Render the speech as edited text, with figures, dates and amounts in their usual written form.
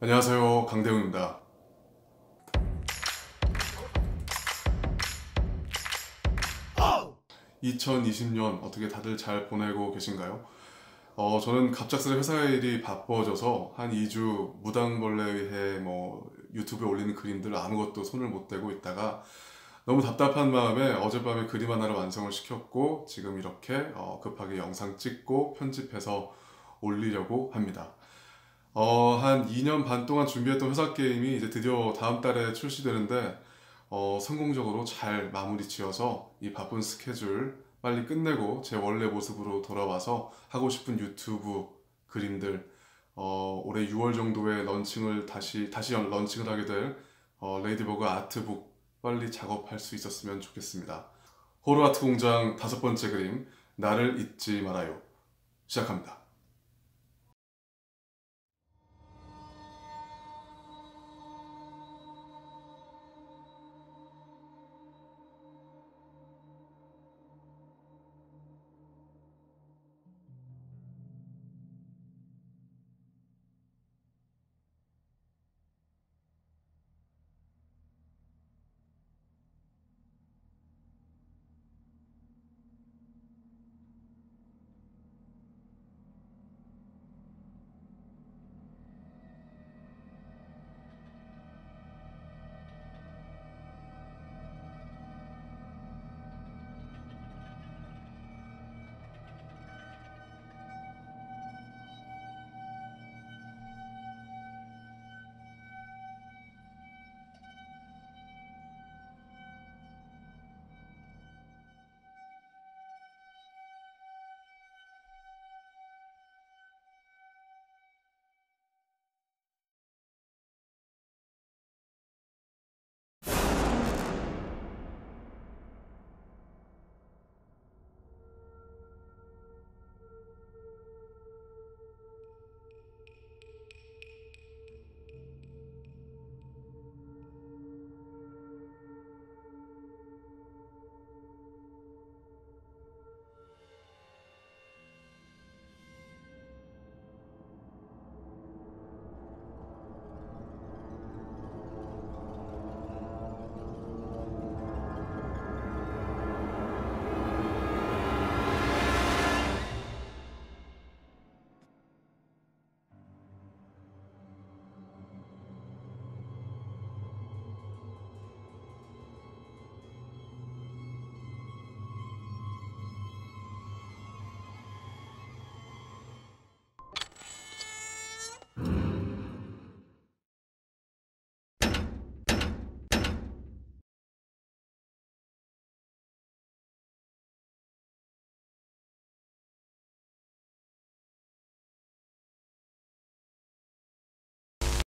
안녕하세요, 강대웅입니다. Oh! 2020년 어떻게 다들 잘 보내고 계신가요? 저는 갑작스레 회사 일이 바빠져서 한 2주 무당벌레에 유튜브에 올리는 그림들 아무것도 손을 못 대고 있다가 너무 답답한 마음에 어젯밤에 그림 하나를 완성을 시켰고 지금 이렇게 급하게 영상 찍고 편집해서 올리려고 합니다. 한 2년 반 동안 준비했던 회사 게임이 이제 드디어 다음 달에 출시되는데 성공적으로 잘 마무리 지어서 이 바쁜 스케줄 빨리 끝내고 제 원래 모습으로 돌아와서 하고 싶은 유튜브 그림들, 올해 6월 정도에 런칭을 다시 런칭을 하게 될 레이디버그 아트북 빨리 작업할 수 있었으면 좋겠습니다. 호러아트공장 5번째 그림, 나를 잊지 말아요. 시작합니다.